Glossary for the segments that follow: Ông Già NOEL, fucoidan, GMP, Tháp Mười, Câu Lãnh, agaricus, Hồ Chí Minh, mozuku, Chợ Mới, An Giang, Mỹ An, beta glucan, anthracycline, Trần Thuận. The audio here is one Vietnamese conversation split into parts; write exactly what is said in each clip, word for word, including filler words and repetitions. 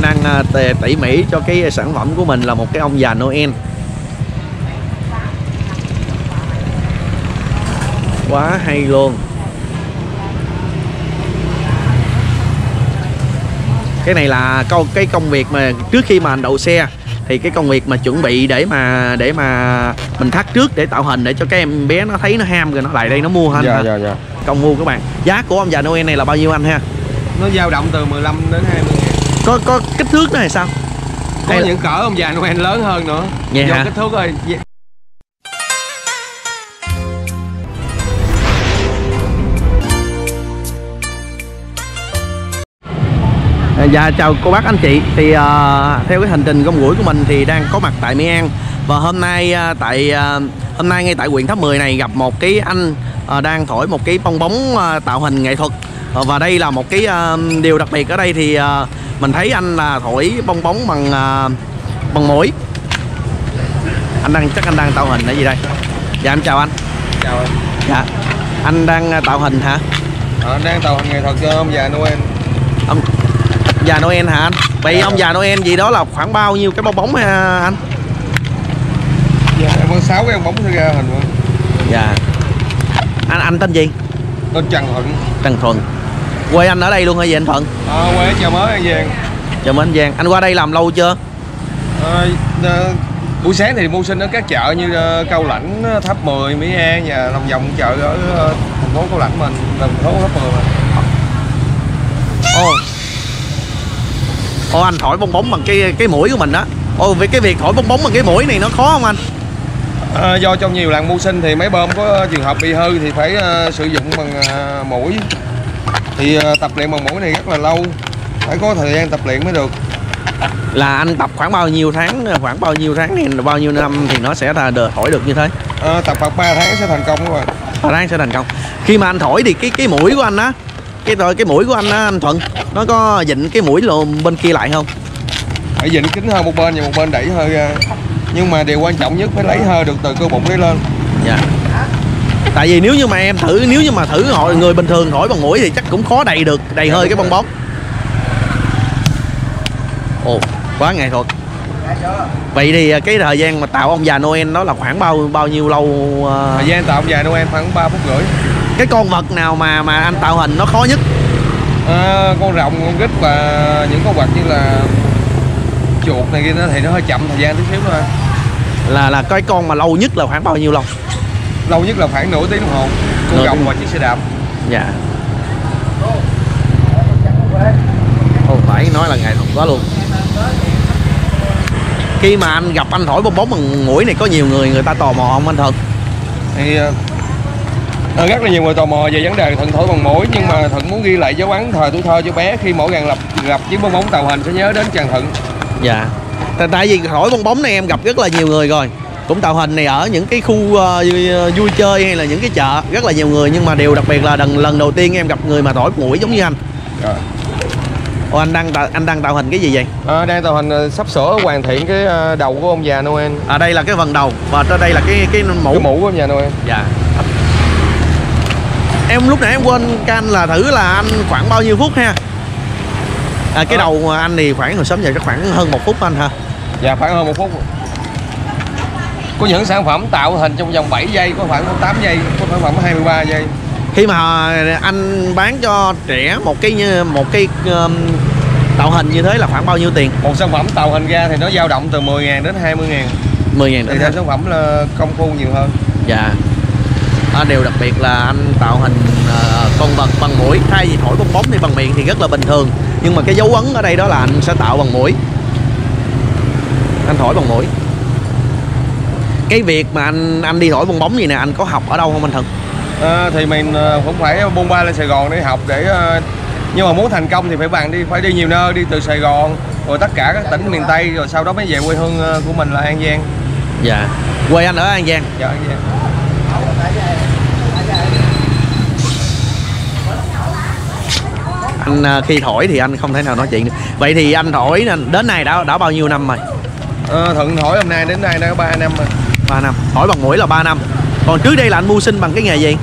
năng tỉ mỉ cho cái sản phẩm của mình là một cái ông già Noel. Quá hay luôn. Cái này là câu cái công việc mà trước khi mà anh đậu xe thì cái công việc mà chuẩn bị để mà để mà mình thắt trước để tạo hình để cho các em bé nó thấy nó ham rồi nó lại đây nó mua hết. Dạ, dạ, dạ. Công mua các bạn. Giá của ông già Noel này là bao nhiêu anh ha? Nó dao động từ mười lăm đến hai mươi ngàn. Có có kích thước nó hay sao? Có hay những là... cỡ ông già Noel lớn hơn nữa. Dạ. Do kích thước ơi. Dạ chào cô bác anh chị. Thì uh, theo cái hành trình rong ruổi của mình thì đang có mặt tại Mỹ An. Và hôm nay uh, tại uh, hôm nay ngay tại huyện Tháp Mười này gặp một cái anh uh, đang thổi một cái bong bóng uh, tạo hình nghệ thuật. uh, Và đây là một cái uh, điều đặc biệt ở đây thì uh, mình thấy anh là thổi bong bóng bằng uh, bằng mũi. Anh đang chắc anh đang tạo hình ở gì đây? Dạ em chào anh. Chào anh. Dạ. Anh đang tạo hình hả? Ờ, đang tạo hình nghệ thuật cho ông già Noel. Ông già Noel hả anh? Vậy dạ, ông già Noel gì đó là khoảng bao nhiêu cái bong bóng hả anh? Dạ, con sáu cái bong bóng sẽ ra hình luôn. Dạ. Anh anh tên gì? Tên Trần Thuận. Trần Thuận. Quê anh ở đây luôn hả vậy anh Thuận? Ờ, à, quê ở Chợ Mới An Giang. Chợ Mới An Giang. Anh qua đây làm lâu chưa? À, buổi sáng thì mưu sinh ở các chợ như Câu Lãnh, Tháp Mười, Mỹ An và lòng vòng chợ ở thành phố Câu Lãnh mình, thành phố Tháp Mười. Ồ. Ô anh thổi bong bóng bằng cái cái mũi của mình đó. Ô với cái việc thổi bong bóng bằng cái mũi này nó khó không anh? À, do trong nhiều làng mưu sinh thì máy bơm có trường hợp bị hư thì phải uh, sử dụng bằng uh, mũi. Thì uh, tập luyện bằng mũi này rất là lâu, phải có thời gian tập luyện mới được. Là anh tập khoảng bao nhiêu tháng, khoảng bao nhiêu tháng thì bao nhiêu năm thì nó sẽ là thổi được như thế? À, tập khoảng ba tháng sẽ thành công các bạn. ba tháng sẽ thành công. Khi mà anh thổi thì cái cái mũi của anh á, cái rồi cái mũi của anh á, anh Thuận nó có dịnh cái mũi lùm bên kia lại không? Phải dịnh kín hơn một bên và một bên đẩy hơi ra. Nhưng mà điều quan trọng nhất phải lấy hơi được từ cơ bụng đấy lên. Dạ. Tại vì nếu như mà em thử nếu như mà thử họ người bình thường thổi bằng mũi thì chắc cũng khó đầy được đầy dạ, hơi cái bong bóng. Ồ, quá nghệ thuật. Vậy thì cái thời gian mà tạo ông già Noel đó là khoảng bao bao nhiêu lâu? Uh... Thời gian tạo ông già Noel khoảng ba phút rưỡi. Cái con vật nào mà mà anh tạo hình nó khó nhất? À, con rồng, con rít và những con vật như là chuột này kia nó thì nó hơi chậm thời gian tí xíu thôi. Là là cái con mà lâu nhất là khoảng bao nhiêu lâu? Lâu nhất là khoảng nửa tiếng đồng hồ. Con nửa rồng tiếng... và chiếc xe đạp. Dạ. Không phải nói là ngày không có luôn. Khi mà anh gặp anh thổi bong bóng bằng mũi này có nhiều người người ta tò mò không anh Thuận? Thì rất là nhiều người tò mò về vấn đề Thuận thổi bằng mũi, nhưng mà Thuận muốn ghi lại dấu ấn thời tuổi thơ cho bé, khi mỗi lần gặp gặp chiếc bong bóng tạo hình sẽ nhớ đến chàng Thuận. Dạ. Tại vì thổi bong bóng này em gặp rất là nhiều người rồi, cũng tạo hình này ở những cái khu uh, vui, vui chơi hay là những cái chợ rất là nhiều người, nhưng mà điều đặc biệt là lần lần đầu tiên em gặp người mà thổi mũi giống như anh. Rồi. Ồ, anh đang anh đang tạo hình cái gì vậy? À, đang tạo hình sắp sửa hoàn thiện cái đầu của ông già Noel. À đây là cái phần đầu và trên đây là cái cái mũ cái mũ của ông già Noel. Dạ. Em lúc nãy em quên can là thử là anh khoảng bao nhiêu phút ha? À, cái à. đầu anh thì khoảng hồi sớm giờ chắc khoảng hơn một phút anh hả? Dạ khoảng hơn một phút. Có những sản phẩm tạo hình trong vòng bảy giây, có khoảng tám giây, có sản phẩm hai mươi ba giây. Khi mà anh bán cho trẻ một cái một cái um, tạo hình như thế là khoảng bao nhiêu tiền? Một sản phẩm tạo hình ra thì nó dao động từ mười ngàn đến hai mươi ngàn. mười ngàn thì theo sản phẩm là công phu nhiều hơn. Dạ. À, điều đặc biệt là anh tạo hình uh, con vật bằng mũi, thay vì thổi bong bóng thì bằng miệng thì rất là bình thường, nhưng mà cái dấu ấn ở đây đó là anh sẽ tạo bằng mũi, anh thổi bằng mũi. Cái việc mà anh anh đi thổi bong bóng gì nè, anh có học ở đâu không anh Thuận? À, thì mình cũng phải bôn ba lên Sài Gòn để học để uh, nhưng mà muốn thành công thì phải bạn đi phải đi nhiều nơi, đi từ Sài Gòn rồi tất cả các tỉnh miền Tây rồi sau đó mới về quê hương của mình là An Giang. Dạ. Quê anh ở An Giang. Dạ, An Giang. Anh khi thổi thì anh không thể nào nói chuyện được. Vậy thì anh thổi đến nay đã đã bao nhiêu năm rồi? À, Thuận thổi hôm nay đến nay đã có ba năm rồi. ba năm, thổi bằng mũi là ba năm. Còn trước đây là anh mưu sinh bằng cái nghề gì?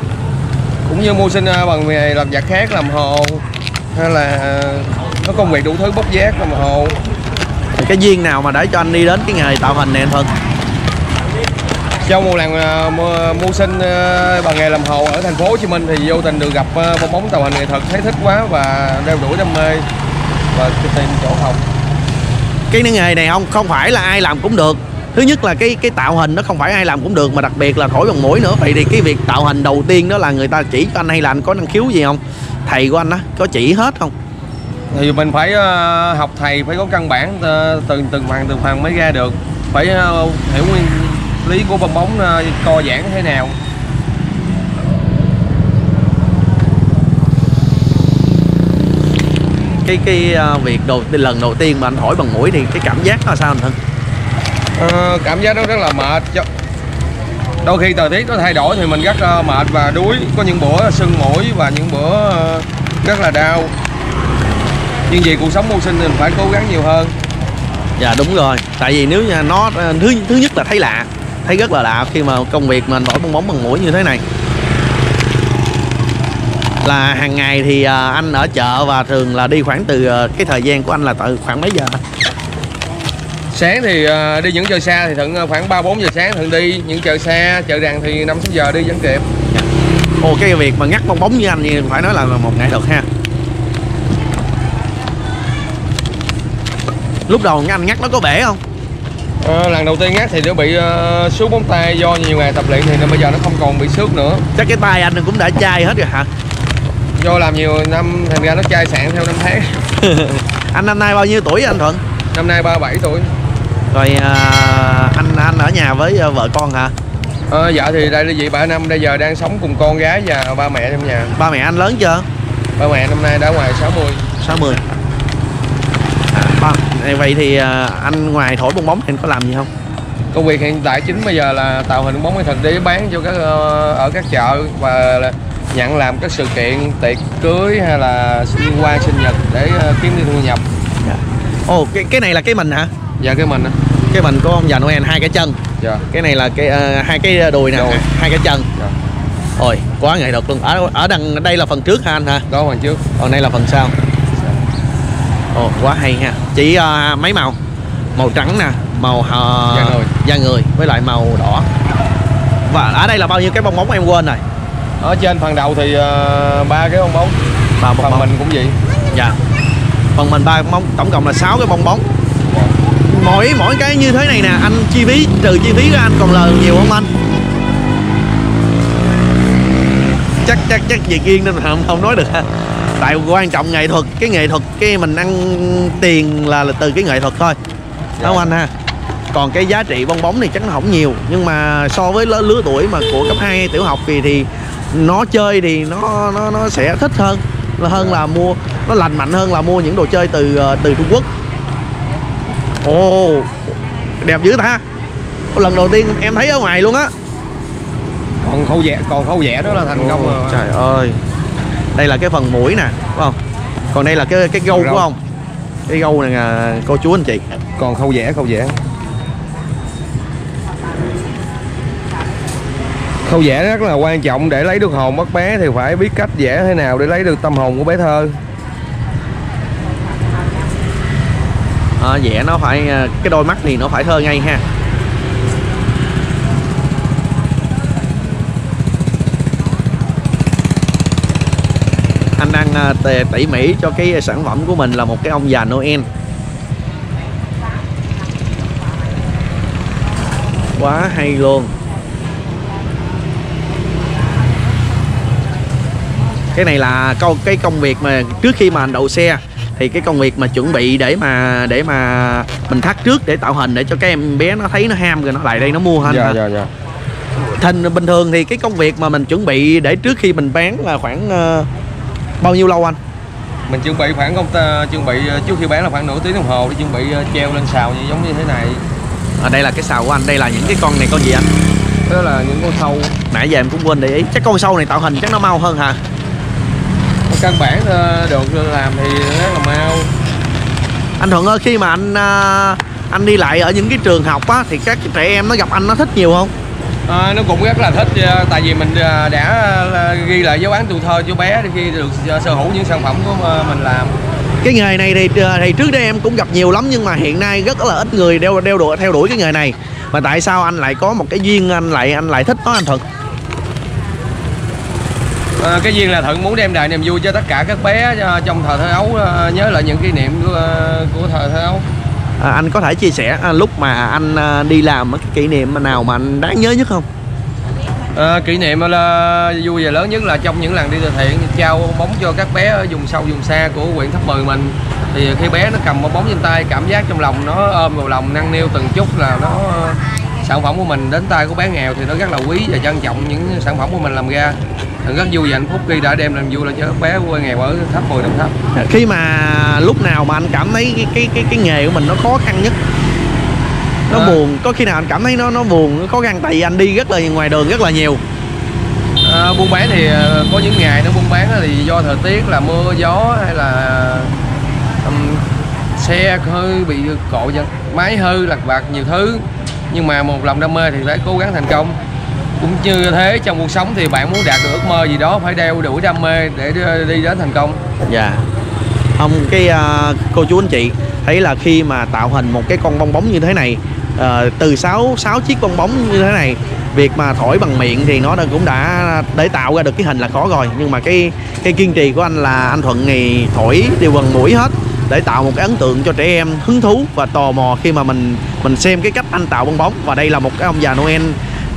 Cũng như mưu sinh bằng nghề làm giặt khác, làm hồ, hay là nó công việc đủ thứ bốc vác đồng hồ. Thì cái duyên nào mà để cho anh đi đến cái nghề tạo hình này anh Thuận? Trong một lần mưu sinh bằng nghề làm hồ ở thành phố Hồ Chí Minh thì vô tình được gặp bong bóng tạo hình nghệ thuật, thấy thích quá và đeo đuổi đam mê và tìm chỗ học. Cái nghề này không không phải là ai làm cũng được. Thứ nhất là cái cái tạo hình nó không phải ai làm cũng được, mà đặc biệt là thổi bằng mũi nữa. Vậy thì cái việc tạo hình đầu tiên đó là người ta chỉ cho anh hay là anh có năng khiếu gì không? Thầy của anh á có chỉ hết không? Thì mình phải học thầy, phải có căn bản từng từng phần từng phần mới ra được. Phải hiểu nguyên lý của bong bóng co giãn thế nào. Cái cái việc đầu lần đầu tiên mà anh thổi bằng mũi thì cái cảm giác nó là sao anh Thuận? Ờ, cảm giác nó rất là mệt. Đôi khi thời tiết nó thay đổi thì mình rất mệt và đuối. Có những bữa sưng mũi và những bữa rất là đau. Nhưng vì cuộc sống mưu sinh thì mình phải cố gắng nhiều hơn. Dạ đúng rồi. Tại vì nếu như nó thứ thứ nhất là thấy lạ, thấy rất là lạ khi mà công việc mình thổi bong bóng bằng mũi như thế này. Là hàng ngày thì anh ở chợ và thường là đi khoảng từ cái thời gian của anh là từ khoảng mấy giờ? Sáng thì đi những chợ xa thì Thuận khoảng ba bốn giờ sáng Thuận đi, những chợ xa, chợ rằn thì năm sáu giờ đi vẫn kịp. Ồ, cái việc mà ngắt bong bóng như anh thì phải nói là một nghệ thuật ha. Lúc đầu anh ngắt nó có bể không? À, lần đầu tiên ngắt thì nó bị uh, xước móng tay, do nhiều ngày tập luyện thì bây giờ nó không còn bị xước nữa. Chắc cái tay anh cũng đã chai hết rồi hả? Do làm nhiều năm thành ra nó chai sạn theo năm tháng. Anh năm nay bao nhiêu tuổi anh Thuận? Năm nay ba mươi bảy tuổi. Rồi à, anh anh ở nhà với vợ con hả? Ờ, dạ thì đây là dị ba năm, bây giờ đang sống cùng con gái và ba mẹ trong nhà. Ba mẹ anh lớn chưa? Ba mẹ năm nay đã ngoài sáu mươi. sáu mươi. À, vậy thì anh ngoài thổi bong bóng thì anh có làm gì không? Công việc hiện tại chính bây giờ là tạo hình bong bóng nghệ thuật để bán cho các ở các chợ và nhận làm các sự kiện tiệc cưới hay là liên quan sinh nhật để kiếm thêm thu nhập. Ồ, oh, cái cái này là cái mình hả? Dạ cái mình. Cái mình của ông già Noel hai cái chân. Dạ. Cái này là cái uh, hai cái đùi nè, hai cái chân. Dạ. Ôi, quá nghệ thuật luôn. Ở ở đằng đây là phần trước hả anh hả? Đó phần trước. Còn đây là phần sau. Ồ, oh, quá hay ha. Chỉ uh, mấy màu. Màu trắng nè, màu uh, da người, da người với lại màu đỏ. Và ở đây là bao nhiêu cái bong bóng em quên rồi. Ở trên phần đầu thì ba uh, cái bong bóng. Và phần bóng. Mình cũng vậy. Dạ. Phần mình ba bóng, tổng cộng là sáu cái bong bóng. Mỗi mỗi cái như thế này nè, anh chi phí trừ chi phí ra anh còn lời nhiều không anh? Chắc chắc chắc việc riêng nên không không nói được ha. Tại quan trọng nghệ thuật, cái nghệ thuật cái mình ăn tiền là, là từ cái nghệ thuật thôi. Dạ. Đúng anh ha. Còn cái giá trị bong bóng thì chắc nó không nhiều, nhưng mà so với lứa, lứa tuổi mà của cấp hai tiểu học thì thì nó chơi thì nó nó nó sẽ thích hơn là hơn là mua, nó lành mạnh hơn là mua những đồ chơi từ từ Trung Quốc. Ồ, oh, đẹp dữ ta. Lần đầu tiên em thấy ở ngoài luôn á. Còn khâu vẽ, còn khâu vẽ đó là thành công rồi. Trời ơi. Đây là cái phần mũi nè, đúng không? Còn đây là cái cái gâu của ông. Cái gâu này là cô chú anh chị. Còn khâu vẽ, khâu vẽ. Khâu vẽ rất là quan trọng, để lấy được hồn bắt bé thì phải biết cách vẽ thế nào để lấy được tâm hồn của bé thơ. À, vẽ nó phải, cái đôi mắt thì nó phải thơ ngay ha. Anh đang tỉ mỉ cho cái sản phẩm của mình là một cái ông già Noel. Quá hay luôn. Cái này là câu cái công việc mà trước khi mà anh đậu xe thì cái công việc mà chuẩn bị để mà để mà mình thắt trước để tạo hình để cho các em bé nó thấy nó ham rồi nó lại đây nó mua hơn. Dạ, dạ, dạ. Thành bình thường thì cái công việc mà mình chuẩn bị để trước khi mình bán là khoảng uh, bao nhiêu lâu anh? Mình chuẩn bị khoảng công uh, chuẩn bị uh, trước khi bán là khoảng nửa tiếng đồng hồ để chuẩn bị uh, treo lên sào như giống như thế này. Ở à, đây là cái sào của anh, đây là những cái con này con gì anh? Đó là những con sâu. Nãy giờ em cũng quên để ý. Chắc con sâu này tạo hình chắc nó mau hơn hả? Căn bản được làm thì rất là mau. Anh Thuận ơi, khi mà anh anh đi lại ở những cái trường học á thì các trẻ em nó gặp anh nó thích nhiều không? À, nó cũng rất là thích, tại vì mình đã ghi lại dấu ấn tuổi thơ cho bé khi được sở hữu những sản phẩm của mình làm. Cái nghề này thì, thì trước đây em cũng gặp nhiều lắm, nhưng mà hiện nay rất là ít người đeo đeo đuổi theo đuổi cái nghề này. Mà tại sao anh lại có một cái duyên, anh lại anh lại thích nó anh Thuận? À, cái duyên là Thuận muốn đem lại niềm vui cho tất cả các bé trong thời thơ ấu, nhớ lại những kỷ niệm của, của thời thơ ấu. À, anh có thể chia sẻ à, lúc mà anh à, đi làm cái kỷ niệm nào mà anh đáng nhớ nhất không? À, kỷ niệm là vui và lớn nhất là trong những lần đi từ thiện trao bóng cho các bé ở vùng sâu vùng xa của huyện Tháp Mười mình, thì khi bé nó cầm một bóng trên tay, cảm giác trong lòng nó ôm vào lòng năn niu từng chút là nó sản phẩm của mình đến tay của bé nghèo, thì nó rất là quý và trân trọng những sản phẩm của mình làm ra. Rất vui và hạnh phúc khi đã đem làm vui là cho bé quê nghèo ở Tháp Mười, Đồng Tháp. Khi mà lúc nào mà anh cảm thấy cái cái cái, cái nghề của mình nó khó khăn nhất, nó à, buồn, có khi nào anh cảm thấy nó nó buồn, nó khó khăn, tại vì anh đi rất là ngoài đường rất là nhiều. À, buôn bán thì có những ngày nó buôn bán thì do thời tiết là mưa gió hay là um, xe hơi bị cộ giật, máy hư lặt vặt nhiều thứ, nhưng mà một lòng đam mê thì phải cố gắng thành công. Cũng như thế, trong cuộc sống thì bạn muốn đạt được ước mơ gì đó phải đeo đuổi đam mê để đi đến thành công. Dạ. Ông cái uh, cô chú anh chị thấy là khi mà tạo hình một cái con bong bóng như thế này, uh, từ sáu chiếc bong bóng như thế này, việc mà thổi bằng miệng thì nó cũng đã để tạo ra được cái hình là khó rồi, nhưng mà cái cái kiên trì của anh là anh Thuận thì thổi đều bằng mũi hết để tạo một cái ấn tượng cho trẻ em hứng thú và tò mò khi mà mình mình xem cái cách anh tạo bong bóng. Và đây là một cái ông già Noel,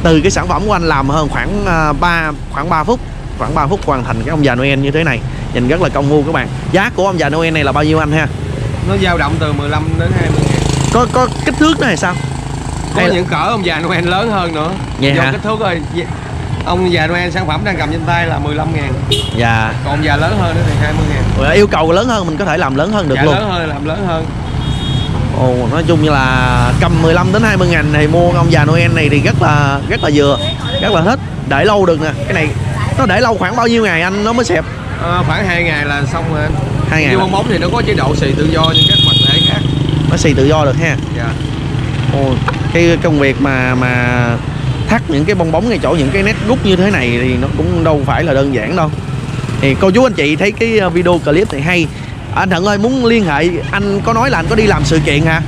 từ cái sản phẩm của anh làm hơn khoảng ba khoảng ba phút khoảng ba phút hoàn thành cái ông già Noel như thế này, nhìn rất là công phu các bạn. Giá của ông già Noel này là bao nhiêu anh ha? Nó dao động từ mười lăm đến hai mươi ngàn. Có có kích thước đó hay sao? Có hay những là... cỡ ông già Noel lớn hơn nữa. Vậy do hả? Kích thước ơi, ông già Noel sản phẩm đang cầm trên tay là mười lăm ngàn. Dạ. Còn ông già lớn hơn nữa thì hai mươi ngàn. Ừ, yêu cầu lớn hơn mình có thể làm lớn hơn được dạ, luôn. Lớn hơn làm lớn hơn. Ồ, nói chung như là cầm mười lăm đến hai mươi ngàn thì mua ông già Noel này thì rất là rất là vừa, rất là thích, để lâu được nè. Cái này nó để lâu khoảng bao nhiêu ngày anh nó mới xẹp? À, khoảng hai ngày là xong rồi anh. hai ngày. Bong bóng thì nó có chế độ xì tự do như các vật thể khác. Nó xì tự do được ha. Dạ. Ồ, cái công việc mà mà thắt những cái bong bóng ngay chỗ những cái nét rút như thế này thì nó cũng đâu phải là đơn giản đâu. Thì cô chú anh chị thấy cái video clip này hay, anh Thuận ơi muốn liên hệ, anh có nói là anh có đi làm sự kiện hả?